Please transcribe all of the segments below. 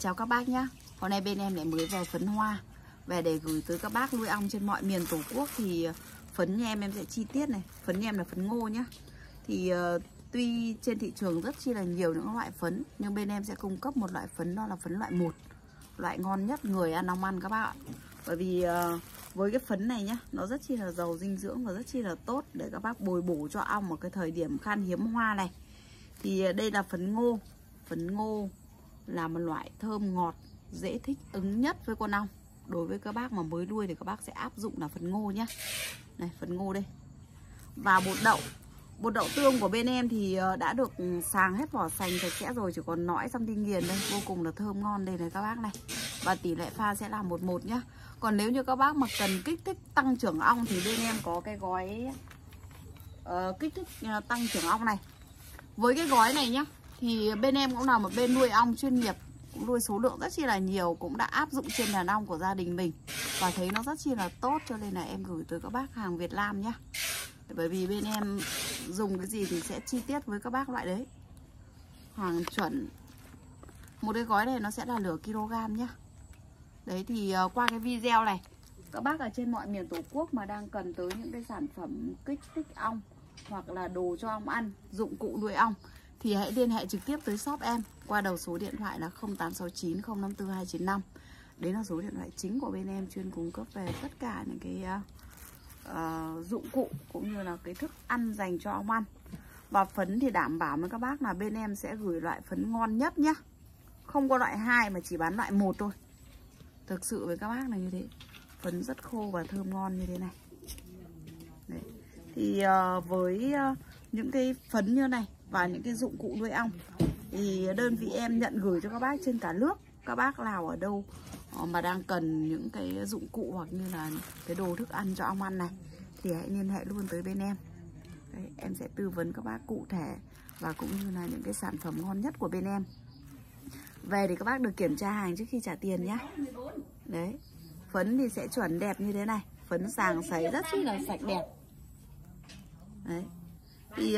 Chào các bác nhé. Hôm nay bên em lại mới về phấn hoa về để gửi tới các bác nuôi ong trên mọi miền tổ quốc. Thì phấn nhà em sẽ chi tiết này. Phấn nhà em là phấn ngô nhé. Thì tuy trên thị trường rất chi là nhiều những loại phấn, nhưng bên em sẽ cung cấp một loại phấn, đó là phấn loại 1, loại ngon nhất người ăn ong ăn các bác ạ. Bởi vì với cái phấn này nhá, nó rất chi là giàu dinh dưỡng và rất chi là tốt để các bác bồi bổ cho ong ở cái thời điểm khan hiếm hoa này. Thì đây là phấn ngô. Phấn ngô là một loại thơm ngọt, dễ thích ứng nhất với con ong. Đối với các bác mà mới nuôi thì các bác sẽ áp dụng là phấn ngô nhé. Này, phấn ngô đây. Và bột đậu. Bột đậu tương của bên em thì đã được sàng hết vỏ sành sạch sẽ rồi, chỉ còn lõi xong đi nghiền đây, vô cùng là thơm ngon đây này các bác này. Và tỷ lệ pha sẽ là 1:1 nhá. Còn nếu như các bác mà cần kích thích tăng trưởng ong thì bên em có cái gói kích thích tăng trưởng ong này. Với cái gói này nhá, thì bên em cũng là một bên nuôi ong chuyên nghiệp, cũng nuôi số lượng rất chi là nhiều, cũng đã áp dụng trên đàn ong của gia đình mình và thấy nó rất chi là tốt, cho nên là em gửi tới các bác hàng Việt Nam nhá. Bởi vì bên em dùng cái gì thì sẽ chi tiết với các bác loại đấy. Hàng chuẩn. Một cái gói này nó sẽ là nửa kg nhá. Đấy, thì qua cái video này, các bác ở trên mọi miền tổ quốc mà đang cần tới những cái sản phẩm kích thích ong hoặc là đồ cho ong ăn, dụng cụ nuôi ong thì hãy liên hệ trực tiếp tới shop em qua đầu số điện thoại là 0869 054 295. Đấy là số điện thoại chính của bên em, chuyên cung cấp về tất cả những cái dụng cụ cũng như là cái thức ăn dành cho ong ăn. Và phấn thì đảm bảo với các bác là bên em sẽ gửi loại phấn ngon nhất nhá. Không có loại 2 mà chỉ bán loại 1 thôi. Thực sự với các bác là như thế. Phấn rất khô và thơm ngon như thế này. Đấy. Thì với những cái phấn như này và những cái dụng cụ nuôi ong thì đơn vị em nhận gửi cho các bác trên cả nước. Các bác nào ở đâu mà đang cần những cái dụng cụ hoặc như là cái đồ thức ăn cho ong ăn này thì hãy liên hệ luôn tới bên em. Đấy, em sẽ tư vấn các bác cụ thể và cũng như là những cái sản phẩm ngon nhất của bên em. Về thì các bác được kiểm tra hàng trước khi trả tiền nhé. Đấy, phấn thì sẽ chuẩn đẹp như thế này. Phấn sàng sấy rất chi là sạch đẹp. Đấy. Thì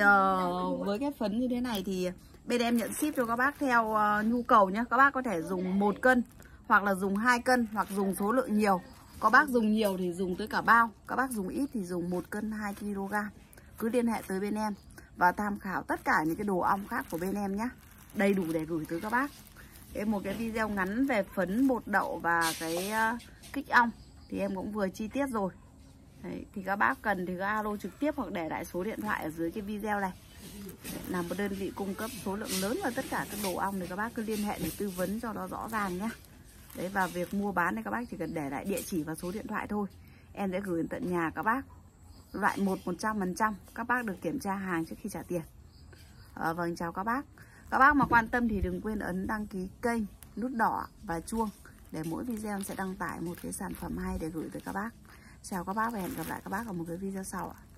với cái phấn như thế này thì bên em nhận ship cho các bác theo nhu cầu nhé. Các bác có thể dùng 1 cân hoặc là dùng 2 cân hoặc dùng số lượng nhiều. Có bác dùng nhiều thì dùng tới cả bao. Các bác dùng ít thì dùng 1 cân 2 kg. Cứ liên hệ tới bên em và tham khảo tất cả những cái đồ ong khác của bên em nhé. Đầy đủ để gửi tới các bác. Một cái video ngắn về phấn, bột đậu và cái kích ong thì em cũng vừa chi tiết rồi. Đấy, thì các bác cần thì các alo trực tiếp hoặc để lại số điện thoại ở dưới cái video này. Là một đơn vị cung cấp số lượng lớn và tất cả các đồ ong thì các bác cứ liên hệ để tư vấn cho nó rõ ràng nhé. Đấy, và việc mua bán thì các bác chỉ cần để lại địa chỉ và số điện thoại thôi. Em sẽ gửi đến tận nhà các bác. Loại 1 100%, các bác được kiểm tra hàng trước khi trả tiền. Vâng, chào các bác. Các bác mà quan tâm thì đừng quên ấn đăng ký kênh, nút đỏ và chuông để mỗi video em sẽ đăng tải một cái sản phẩm hay để gửi tới các bác. Chào các bác và hẹn gặp lại các bác ở một cái video sau ạ.